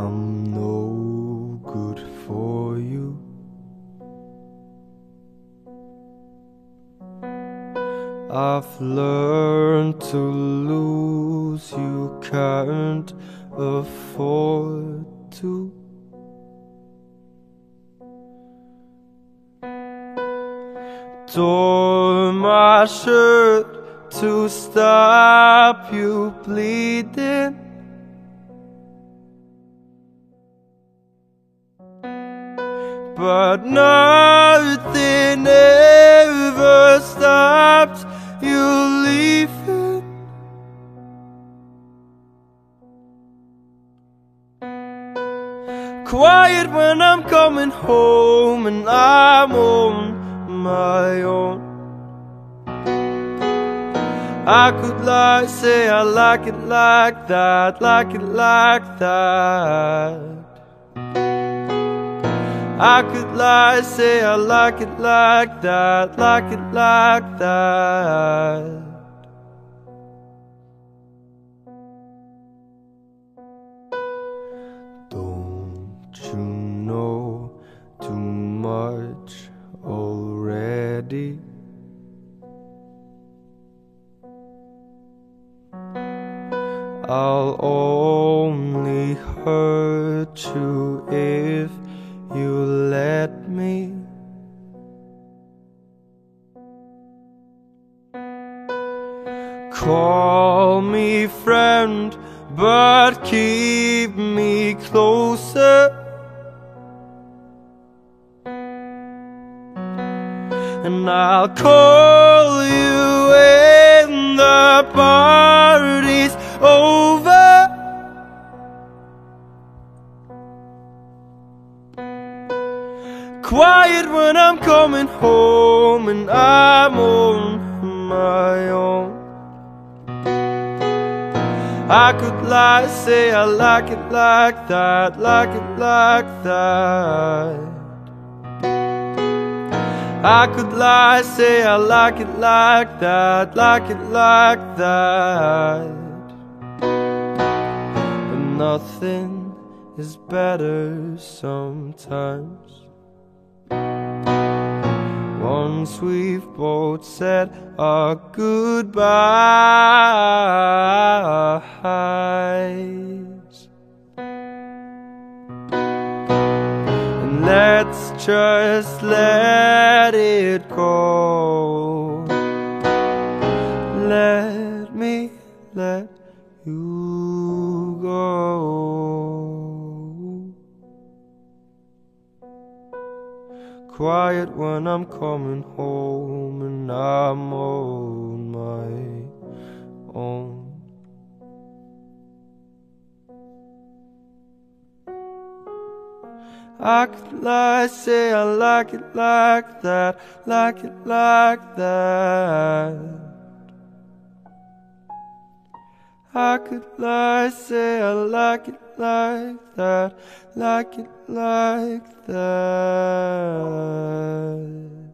I'm no good for you. I've learned to lose, you can't afford to. Tore my shirt to stop you bleeding. But nothing ever stopped you leaving. Quiet when I'm coming home and I'm on my own. I could lie, say I like it like that, like it like that. I could lie, say I like it like that, like it like that. Don't you know too much already? I'll only hurt you if you let me. Call me friend, but keep me closer. And I'll call you when the party's over. Quiet when I'm coming home and I'm on my own. I could lie, say I like it like that, like it like that. I could lie, say I like it like that, like it like that. But nothing is better sometimes. Once we've both said our goodbyes, and let's just let it go. Let me let you go. Quiet when I'm coming home and I'm on my own. I could lie, say I like it like that, like it like that. I could lie, say I like it like that, like it like that.